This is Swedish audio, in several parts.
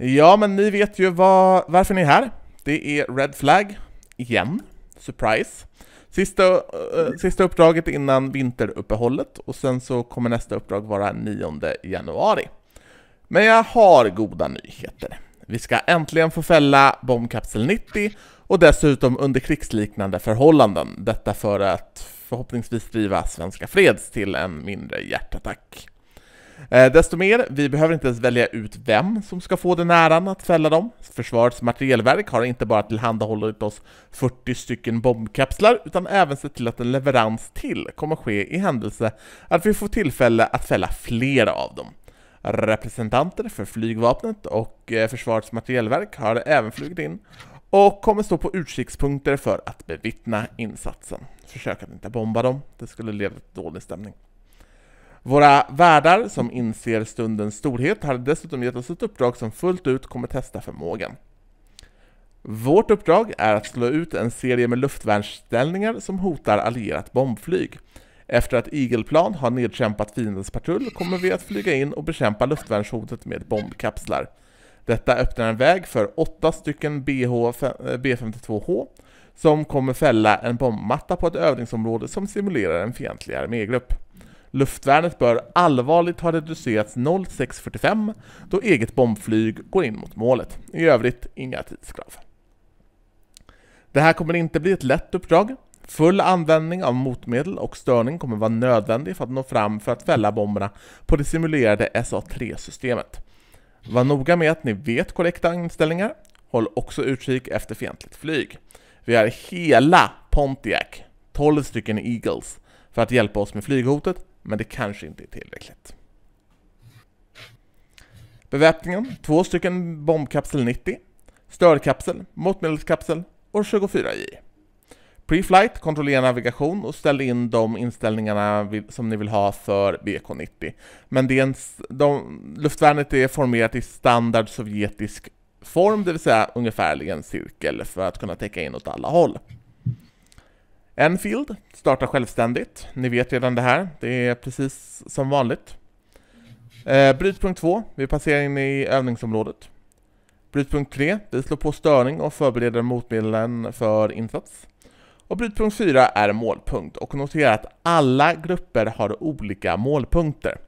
Ja, men ni vet ju varför ni är här. Det är Red Flag igen. Surprise. Sista uppdraget innan vinteruppehållet. Och sen så kommer nästa uppdrag vara 9 januari. Men jag har goda nyheter. Vi ska äntligen få fälla bombkapsel 90 och dessutom under krigsliknande förhållanden. Detta för att förhoppningsvis driva svenska freds till en mindre hjärtattack. Desto mer, vi behöver inte ens välja ut vem som ska få den äran att fälla dem. Försvarets materielverk har inte bara tillhandahållit oss 40 stycken bombkapslar utan även sett till att en leverans till kommer ske i händelse att vi får tillfälle att fälla flera av dem. Representanter för Flygvapnet och Försvarets materielverk har även flugit in och kommer stå på utkikspunkter för att bevittna insatsen. Försök att inte bomba dem, det skulle leda till dålig stämning. Våra värdar som inser stundens storhet har dessutom gett oss ett uppdrag som fullt ut kommer testa förmågan. Vårt uppdrag är att slå ut en serie med luftvärnsställningar som hotar allierat bombflyg. Efter att Eagleplan har nedkämpat fiendens patrull kommer vi att flyga in och bekämpa luftvärnshotet med bombkapslar. Detta öppnar en väg för 8 stycken B-52H som kommer fälla en bombmatta på ett övningsområde som simulerar en fientlig armégrupp. Luftvärnet bör allvarligt ha reducerats 06:45 då eget bombflyg går in mot målet. I övrigt inga tidskrav. Det här kommer inte bli ett lätt uppdrag. Full användning av motmedel och störning kommer vara nödvändig för att nå fram för att fälla bomberna på det simulerade SA3-systemet. Var noga med att ni vet korrekta inställningar. Håll också utkik efter fientligt flyg. Vi har hela Pontiac, 12 stycken Eagles, för att hjälpa oss med flyghotet, men det kanske inte är tillräckligt. Beväpningen, 2 stycken bombkapsel 90, störkapsel, motmedelskapsel och 24J. Preflight, kontrollera navigation och ställ in de inställningarna som ni vill ha för BK90. Men luftvärnet är formerat i standard sovjetisk form, det vill säga ungefärligen cirkel för att kunna täcka in åt alla håll. Enfield, starta självständigt. Ni vet redan det här, det är precis som vanligt. Brytpunkt 2, vi passerar in i övningsområdet. Brytpunkt 3, vi slår på störning och förbereder motmedlen för insats. Och brytpunkt 4 är målpunkt och notera att alla grupper har olika målpunkter.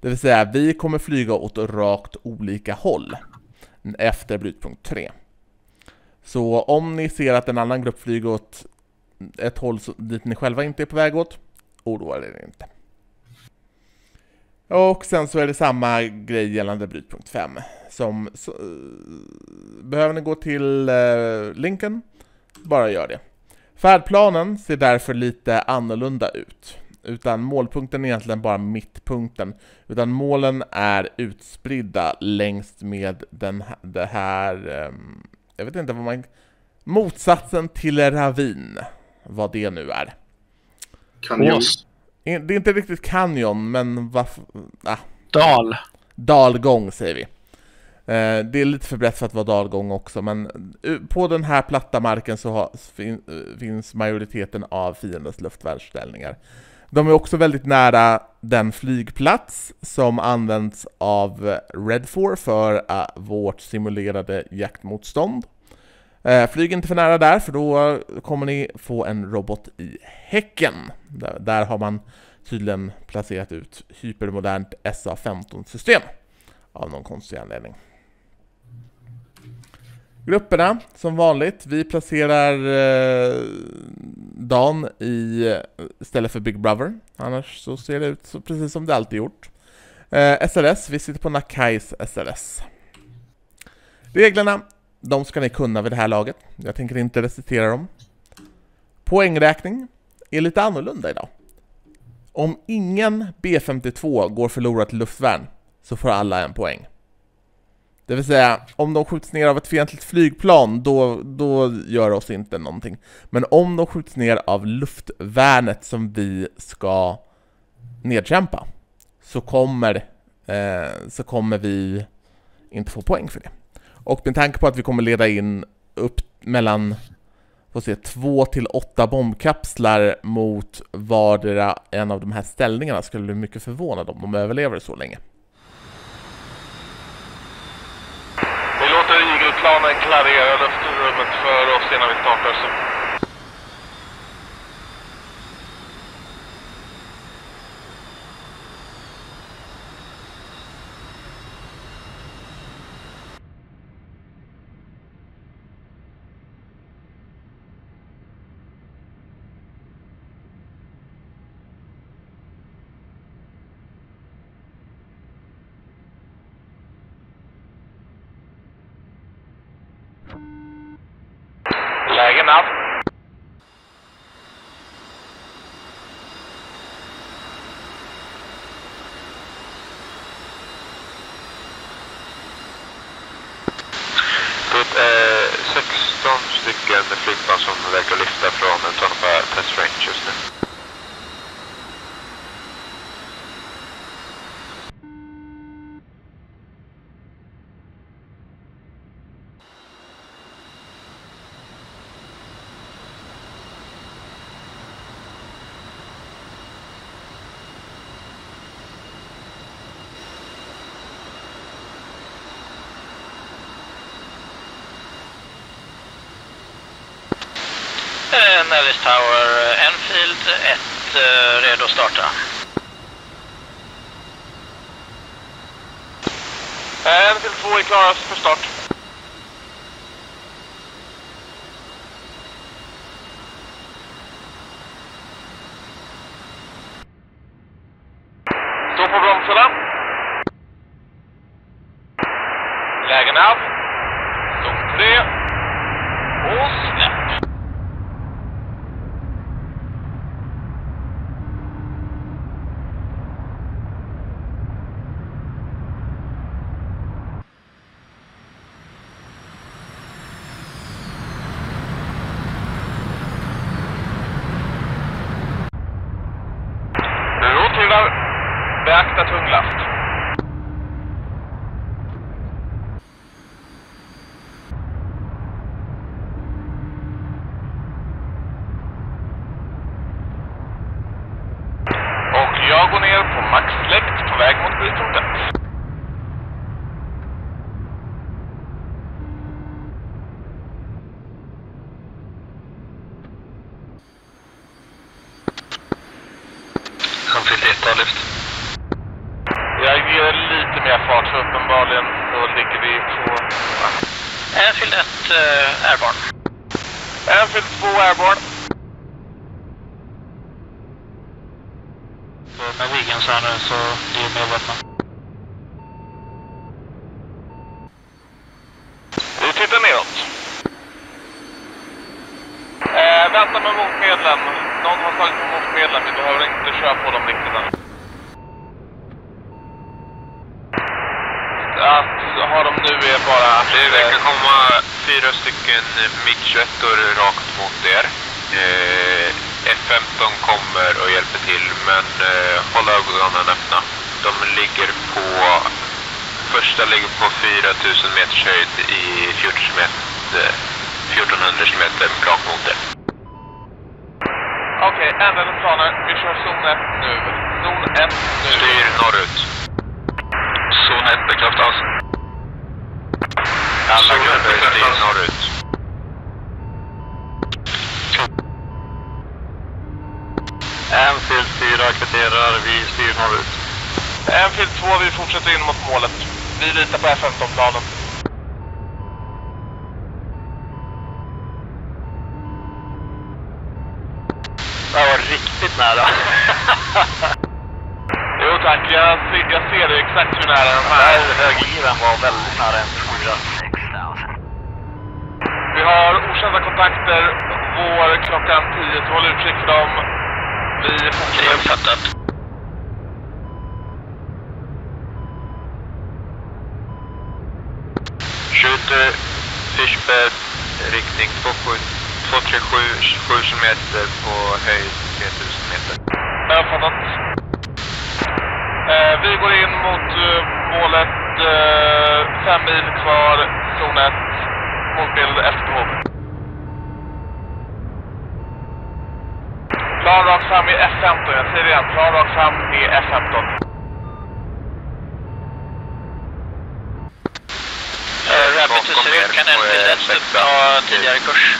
Det vill säga vi kommer flyga åt rakt olika håll efter brytpunkt 3. Så om ni ser att en annan grupp flyger åt ett håll dit ni själva inte är på väg åt, oroa er inte. Och sen så är det samma grej gällande brytpunkt 5. Behöver ni gå till länken? Bara gör det. Färdplanen ser därför lite annorlunda ut. Utan målpunkten är egentligen bara mittpunkten. Utan målen är utspridda längs med jag vet inte vad man... Motsatsen till ravin. Vad det nu är. Kanjon. Det är inte riktigt kanjon, men Dal. Dalgång säger vi. Det är lite för brett för att vara dalgång också, men på den här platta marken så finns majoriteten av fiendens luftvärnsställningar. De är också väldigt nära den flygplats som används av Red Flag för vårt simulerade jaktmotstånd. Flyg inte för nära där, för då kommer ni få en robot i häcken. Där har man tydligen placerat ut hypermodernt SA-15-system av någon konstig anledning. Grupperna, som vanligt, vi placerar Dan istället för Big Brother. Annars så ser det ut så, precis som det alltid gjort. SRS, vi sitter på Nakais SRS. Reglerna, de ska ni kunna vid det här laget. Jag tänker inte recitera dem. Poängräkning är lite annorlunda idag. Om ingen B-52 går förlorat till luftvärn så får alla en poäng. Det vill säga, om de skjuts ner av ett fientligt flygplan, då gör oss inte någonting. Men om de skjuts ner av luftvärnet som vi ska nedkämpa, så kommer vi inte få poäng för det. Och med tanke på att vi kommer leda in upp mellan 2 till 8 bombkapslar mot vardera en av de här ställningarna, skulle bli mycket förvånad om de överlever så länge. planen klarerar luftrummet för oss innan vi startar så. Flygplan som verkar lyfta från en sån här test range just nu. Navis Tower, Enfield 1, redo att starta. Enfield 2 är klara för start. Stå på bromsarna. Lägen av. Zon 3. Och släpp. Beakta tung last. Och jag går ner på maxsläkt på väg mot bytorten. Han fyllt ett av lyft. Jag ger lite mer fart så uppenbarligen så ligger vi på... Enfield 1 airborne. Enfield 2 airborne. Med Viggen så här nu så det är medvetna. Vi tittar neråt. Vänta med motmedlen. Någon har slagit på motmedlen. Vi behöver inte köra på dem riktigt än. Att ha dem nu är bara att det kan komma 4 stycken MIG-21or rakt mot er. F-15 kommer och hjälper till, men håll ögonen öppna. De ligger på... Första ligger på 4000 meters höjd i 1400 meter rakt mot er. Okej, ändrade planer. Vi kör zon 1 nu. Zon 1 nu. Styr norrut. Zon 1 bekräftas. Alla grupper styr norrut. Enfield 4 kvitterar, vi styr norrut. Enfield 2, vi fortsätter in mot målet. Vi litar på F-15-planen. Det var riktigt nära. Jo tack, jag ser det exakt hur nära den här högergiven var väldigt nära en 4. Vi har okända kontakter, vår klockan 10, så håll utkik för dem. Vi fortsätter. Uppfattat. Skjut fishbed, riktning 237, 7 meter på höjd 3000 meter. Uppfattat. Vi går in mot målet, 5 mil kvar, zon 1, motbild F-behov. Plan rakt fram i F-15, jag säger det igen, plan rakt fram i F-15. Red som det ser ut kan Enfield 1 uppta tidigare kurs.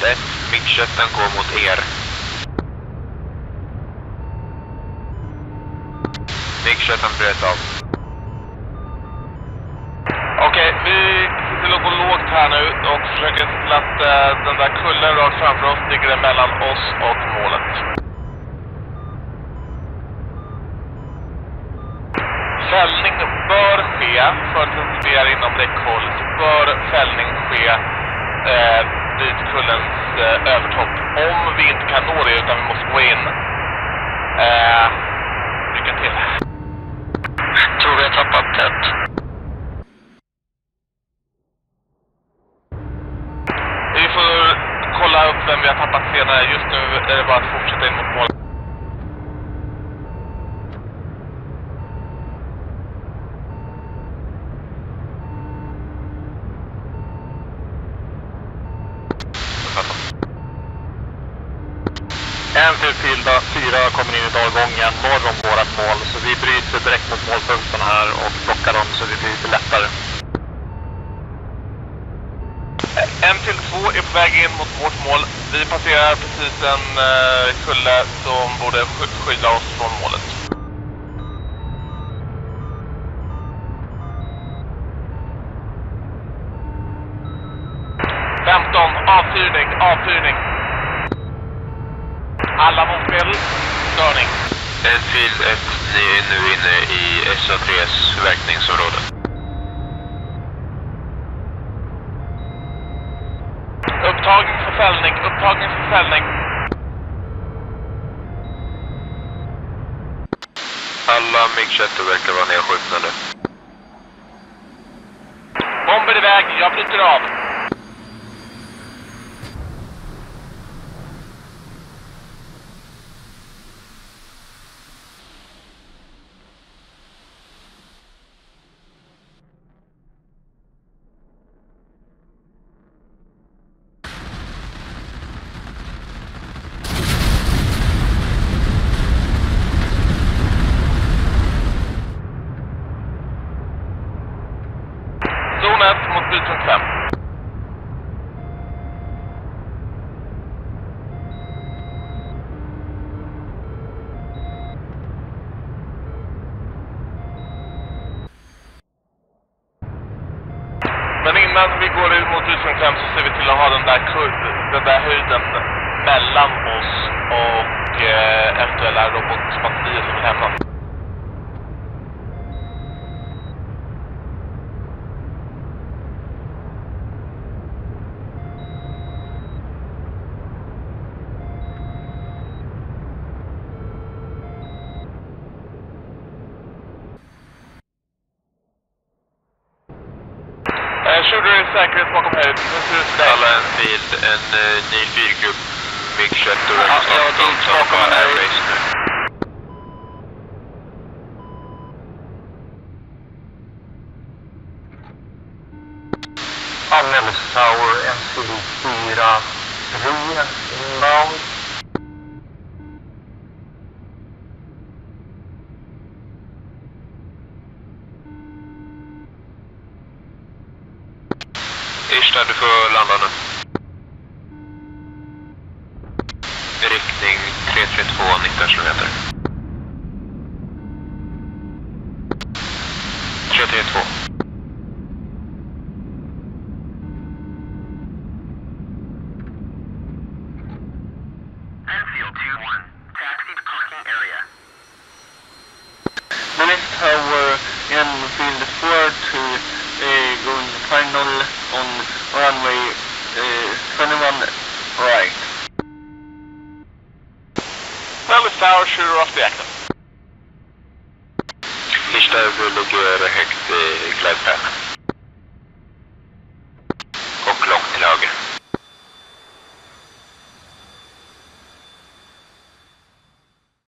MIG-21 går mot er. MIG-21 bröt av. Okej, vi sitter och går lågt här nu och försöker se till att den där kullen rakt framför oss ligger mellan oss och målet. Fällning bör ske, förutsatt vi är inom räckhåll, så bör fällning ske vid kullens övertopp, om vi inte kan nå det utan vi måste gå in. Lycka till. Tror vi har tappat tätt. Vi får kolla upp vem vi har tappat senare. Just nu är det bara att fortsätta in mot målet. Enfield 4 kommer in i dalgången norr om vårat mål, så vi bryter direkt mot målpunkten här och plockar dem så vi blir lite lättare. Enfield 2 är på väg in mot vårt mål. Vi passerar precis en kulle som borde skydda oss från målet. Avfyrning. Alla motmedel, störning. Enfield 1, ni är nu inne i SRS verkningsområde. Upptagning för fällning. Alla MIG-21 verkar vara nedskjutna nu. Bomber iväg, jag bryter av. Men innan vi går ut mot Utsundkläm så ser vi till att ha den där höjden mellan oss och eventuella robotbatterier som vill hämnas. Säkerhet bakom höjd. Alla Enfield, en ny fyrgrupp MIG-21 och de bakom airbase nu. Alldeles Tower, Enfield 4-3, inbound. Ishtar, du får landa nu. Riktning 332, 19 km. 332. Enfield 2-1, taxi to parking area. The next tower, Enfield 4 to going final on runway 21 right. Well, it's tower shooter off the active. Ishtar ligger högt i glide path.